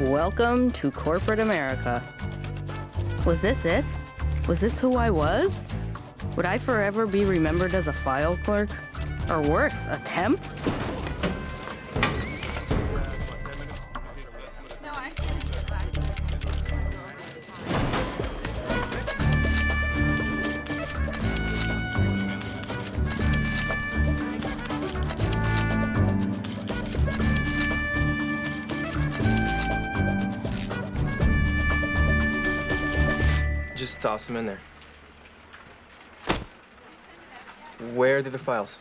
Welcome to corporate America. Was this it? Was this who I was? Would I forever be remembered as a file clerk? Or worse, a temp? Just toss them in there. Where are the other files?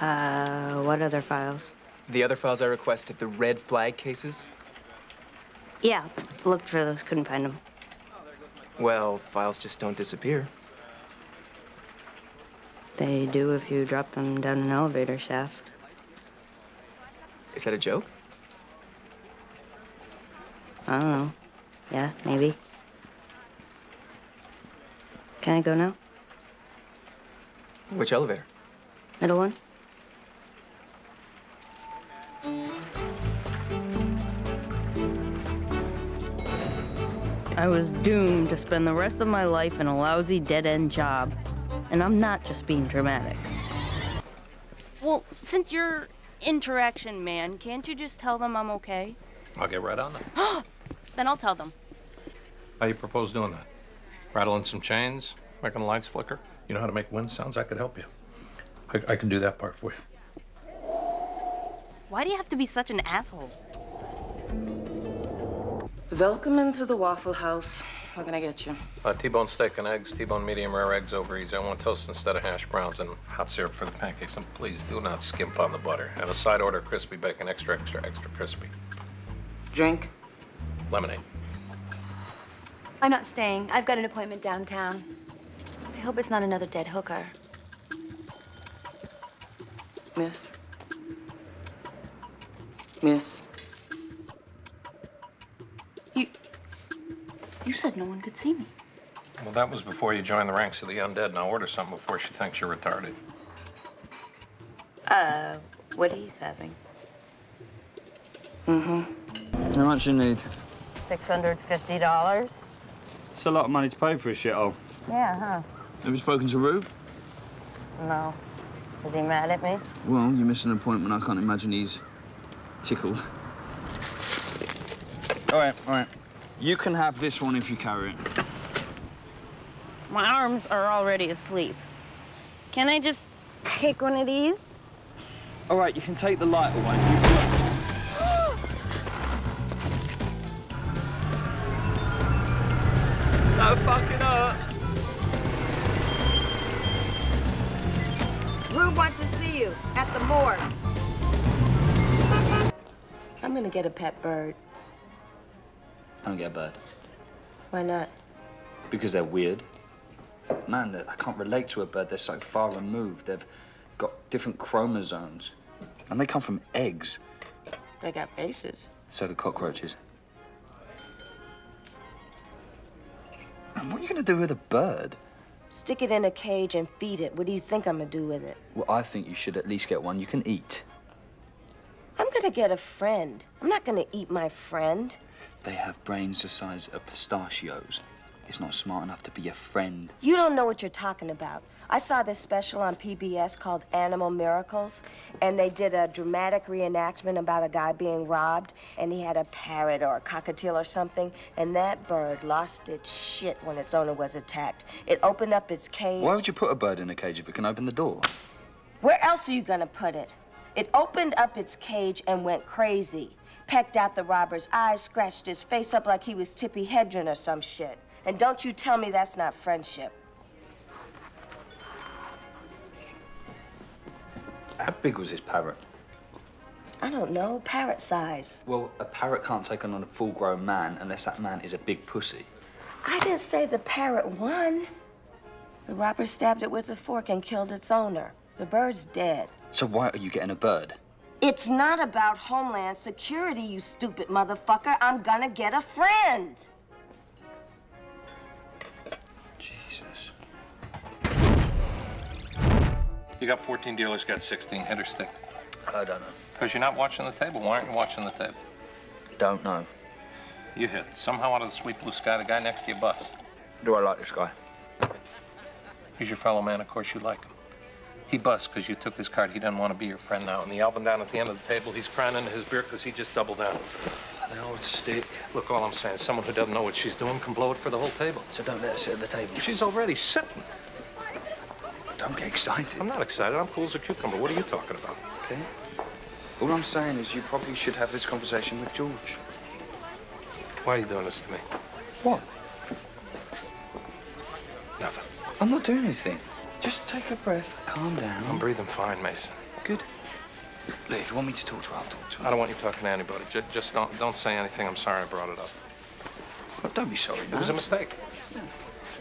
What other files? The other files I requested, the red flag cases? Yeah, looked for those, couldn't find them. Well, files just don't disappear. They do if you drop them down an elevator shaft. Is that a joke? I don't know. Yeah, maybe. Can I go now? Which elevator? Middle one. I was doomed to spend the rest of my life in a lousy, dead-end job. And I'm not just being dramatic. Well, since you're interaction man, can't you just tell them I'm okay? I'll get right on it. Then I'll tell them. How you propose doing that? Rattling some chains, making lights flicker? You know how to make wind sounds? I could help you. I can do that part for you. Why do you have to be such an asshole? Welcome into the Waffle House. What can I get you? T-bone steak and eggs, T-bone medium rare eggs over easy. I want toast instead of hash browns and hot syrup for the pancakes. And please do not skimp on the butter. And a side order, crispy bacon, extra, extra, extra crispy. Drink? Lemonade. I'm not staying. I've got an appointment downtown. I hope it's not another dead hooker. Miss? Miss? You said no one could see me. Well, that was before you joined the ranks of the undead. Now order something before she thinks you're retarded. What he's having. Mm-hmm. How much you need? $650. It's a lot of money to pay for a shithole. Yeah, huh? Have you spoken to Rube? No. Is he mad at me? Well, you missed an appointment. I can't imagine he's tickled. All right. You can have this one if you carry it. My arms are already asleep. Can I just take one of these? All right, you can take the lighter one. That fucking hurts. Rube wants to see you at the morgue. I'm gonna get a pet bird. I don't get a bird. Why not? Because they're weird. Man, I can't relate to a bird. They're so far removed. They've got different chromosomes. And they come from eggs. They got faces. So do cockroaches. And what are you going to do with a bird? Stick it in a cage and feed it. What do you think I'm going to do with it? Well, I think you should at least get one you can eat. I'm going to get a friend. I'm not going to eat my friend. They have brains the size of pistachios. It's not smart enough to be a friend. You don't know what you're talking about. I saw this special on PBS called Animal Miracles, and they did a dramatic reenactment about a guy being robbed, and he had a parrot or a cockatiel or something, and that bird lost its shit when its owner was attacked. It opened up its cage. Why would you put a bird in a cage if it can open the door? Where else are you gonna put it? It opened up its cage and went crazy. Pecked out the robber's eyes, scratched his face up like he was Tippi Hedren or some shit. And don't you tell me that's not friendship. How big was his parrot? I don't know, parrot size. Well, a parrot can't take on a full-grown man unless that man is a big pussy. I didn't say the parrot won. The robber stabbed it with a fork and killed its owner. The bird's dead. So why are you getting a bird? It's not about Homeland Security, you stupid motherfucker. I'm gonna get a friend. Jesus. You got 14 dealers, got 16. Head or stick? I don't know. Because you're not watching the table. Why aren't you watching the table? Don't know. You hit. Somehow out of the sweet blue sky, the guy next to you busts. Do I like this guy? He's your fellow man. Of course you like him. He busts because you took his card. He doesn't want to be your friend now. And the Alvin down at the end of the table, he's crying into his beer because he just doubled down. Now it's steak. Look, all I'm saying, someone who doesn't know what she's doing can blow it for the whole table. So don't let her sit at the table. She's already sitting. Don't get excited. I'm not excited. I'm cool as a cucumber. What are you talking about? Okay. All I'm saying is you probably should have this conversation with George. Why are you doing this to me? What? Nothing. I'm not doing anything. Just take a breath, calm down. I'm breathing fine, Mason. Good. Look, if you want me to talk to her, I'll talk to her. I don't want you talking to anybody. Just don't say anything. I'm sorry I brought it up. Well, don't be sorry, man. It was a mistake. Yeah.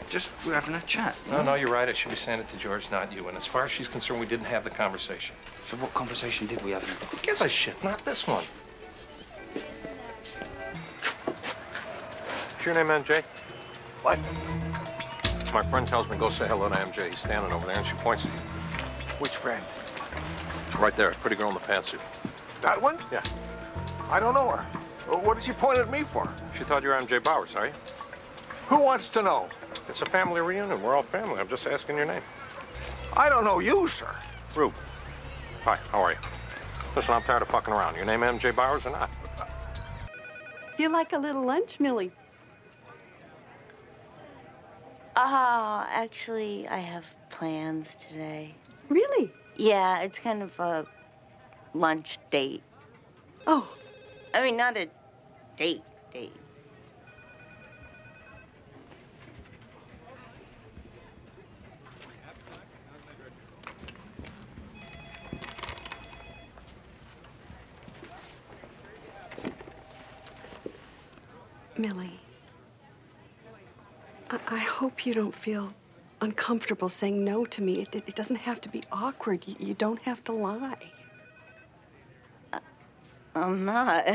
Just, we're having a chat. No, you're right. I should be saying it to George, not you. And as far as she's concerned, we didn't have the conversation. So what conversation did we have? Who gives a shit? Not this one. What's your name, MJ? What? My friend tells me go say hello to MJ. He's standing over there, and she points at you. Which friend? Right there, pretty girl in the pantsuit. That one? Yeah. I don't know her. What did she point at me for? She thought you were MJ Bowers, are you? Who wants to know? It's a family reunion. We're all family. I'm just asking your name. I don't know you, sir. Rube. Hi, how are you? Listen, I'm tired of fucking around. Your name MJ Bowers or not? You're like a little lunch, Millie. Actually, I have plans today. Really? Yeah, it's kind of a lunch date. Oh. I mean, not a date. Millie, I hope you don't feel uncomfortable saying no to me. It doesn't have to be awkward. You don't have to lie. I'm not.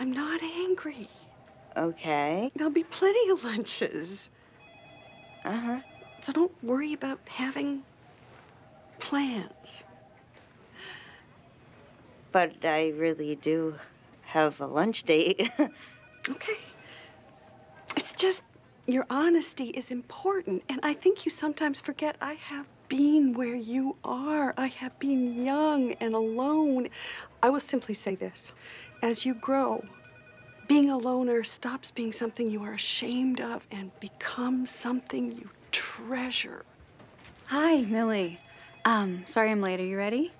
I'm not angry. Okay. There'll be plenty of lunches. Uh-huh. So don't worry about having plans. But I really do have a lunch date. Okay. It's just your honesty is important, and I think you sometimes forget I have been where you are. I have been young and alone. I will simply say this. As you grow, being a loner stops being something you are ashamed of and becomes something you treasure. Hi, Millie. Sorry I'm late. Are you ready?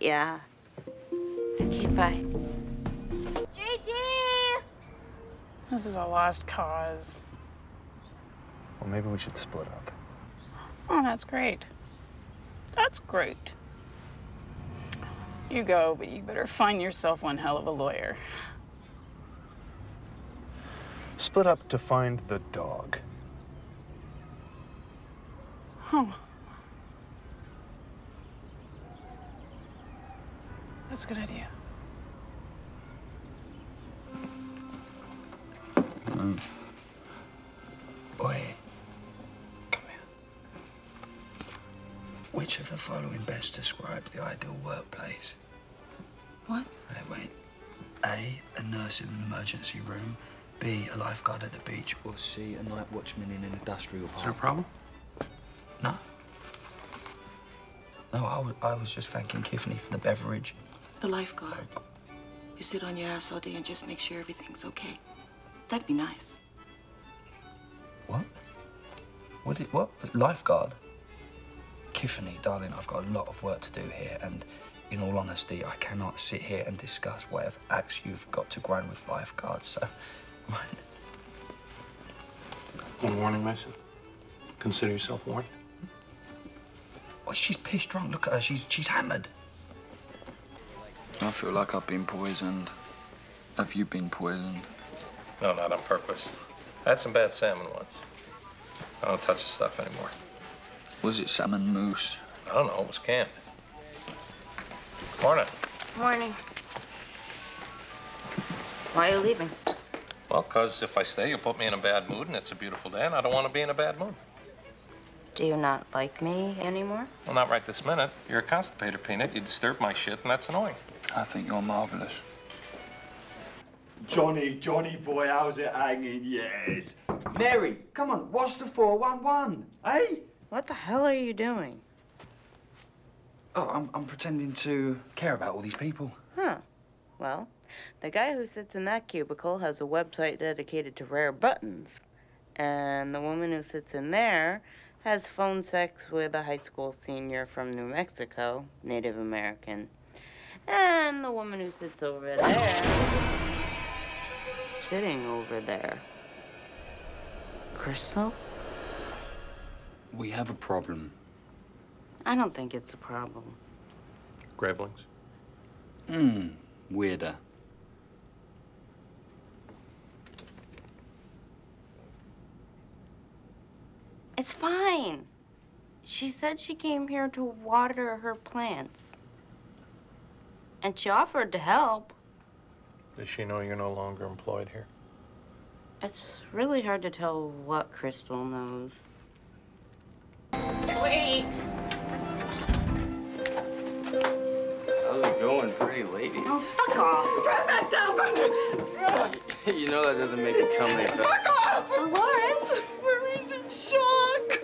Yeah. Okay, bye. This is a lost cause. Well, maybe we should split up. Oh, that's great. That's great. You go, but you better find yourself one hell of a lawyer. Split up to find the dog. Oh. That's a good idea. Boy, come here. Which of the following best describes the ideal workplace? What? Hey, wait. A, a nurse in an emergency room. B, a lifeguard at the beach. Or C, a night watchman in an industrial park. Is there a problem? No. No, I was just thanking Tiffany for the beverage. The lifeguard. You sit on your ass all day and just make sure everything's okay. That'd be nice. What? What? Lifeguard? Tiffany, darling, I've got a lot of work to do here, and in all honesty, I cannot sit here and discuss whatever acts you've got to grind with lifeguards, so, right. One warning, Mason. Consider yourself warned. Oh, she's pissed drunk. Look at her. She's hammered. I feel like I've been poisoned. Have you been poisoned? No, not on purpose. I had some bad salmon once. I don't touch the stuff anymore. Was it salmon mousse? I don't know. It was canned. Morning. Morning. Why are you leaving? Well, because if I stay, you'll put me in a bad mood, and it's a beautiful day, and I don't want to be in a bad mood. Do you not like me anymore? Well, not right this minute. You're a constipator, Peanut. You disturb my shit, and that's annoying. I think you're marvelous. Johnny boy, how's it hanging? Yes. Mary, come on, what's the 411? Hey? What the hell are you doing? Oh, I'm pretending to care about all these people. Huh. Well, the guy who sits in that cubicle has a website dedicated to rare buttons. And the woman who sits in there has phone sex with a high school senior from New Mexico, Native American. And the woman who sits over there... sitting over there. Crystal? We have a problem. I don't think it's a problem. Gravelings? Hmm, weirder. It's fine. She said she came here to water her plants. And she offered to help. Does she know you're no longer employed here? It's really hard to tell what Crystal knows. Wait! How's it going, pretty lady? Oh, fuck off! Press that down! You know that doesn't make it come like that. Fuck off! Dolores! Marie's in shock!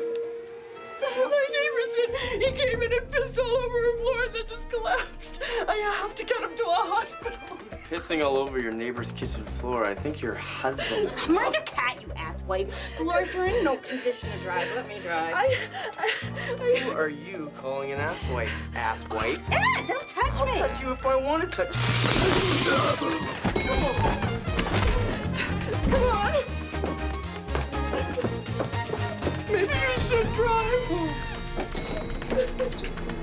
My neighbor's in. He came in and pissed all over a floor that just collapsed. I have to get him to a hospital. He's pissing all over your neighbor's kitchen floor. I think your husband... Where's your cat, you asswipe? Dolores, we're in no condition to drive. Let me drive. Who are you calling an asswipe? Asswipe? Yeah, don't touch me. I'll touch you if I want to touch you. Come on. Come on. Maybe you should drive.